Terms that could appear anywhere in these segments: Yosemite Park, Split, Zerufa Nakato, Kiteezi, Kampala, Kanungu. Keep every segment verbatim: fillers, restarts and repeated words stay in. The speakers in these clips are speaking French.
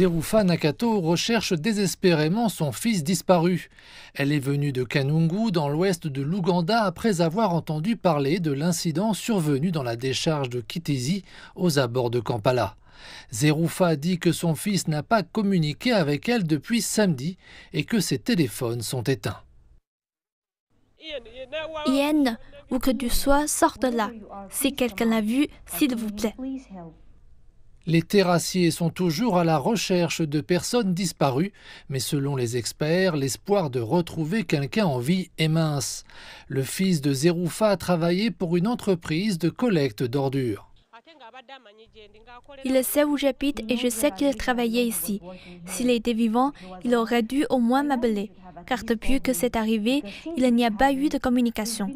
Zerufa Nakato recherche désespérément son fils disparu. Elle est venue de Kanungu, dans l'ouest de l'Ouganda, après avoir entendu parler de l'incident survenu dans la décharge de Kiteezi, aux abords de Kampala. Zerufa dit que son fils n'a pas communiqué avec elle depuis samedi et que ses téléphones sont éteints. Yen, où que tu sois, sors de là. Si quelqu'un l'a vu, s'il vous plaît. Les terrassiers sont toujours à la recherche de personnes disparues, mais selon les experts, l'espoir de retrouver quelqu'un en vie est mince. Le fils de Zerufa a travaillé pour une entreprise de collecte d'ordures. Il sait où j'habite et je sais qu'il travaillait ici. S'il était vivant, il aurait dû au moins m'appeler, car depuis que c'est arrivé, il n'y a pas eu de communication.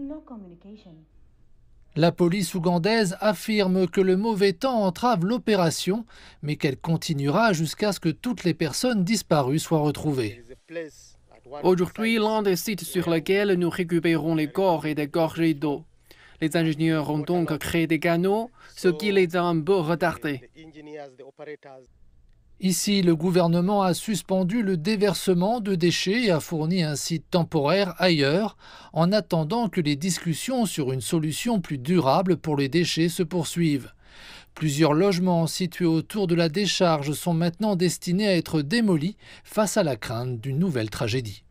La police ougandaise affirme que le mauvais temps entrave l'opération, mais qu'elle continuera jusqu'à ce que toutes les personnes disparues soient retrouvées. Aujourd'hui, l'un des sites sur lesquels nous récupérons les corps est dégorgé d'eau. Les ingénieurs ont donc créé des canaux, ce qui les a un peu retardés. Ici, le gouvernement a suspendu le déversement de déchets et a fourni un site temporaire ailleurs, en attendant que les discussions sur une solution plus durable pour les déchets se poursuivent. Plusieurs logements situés autour de la décharge sont maintenant destinés à être démolis face à la crainte d'une nouvelle tragédie.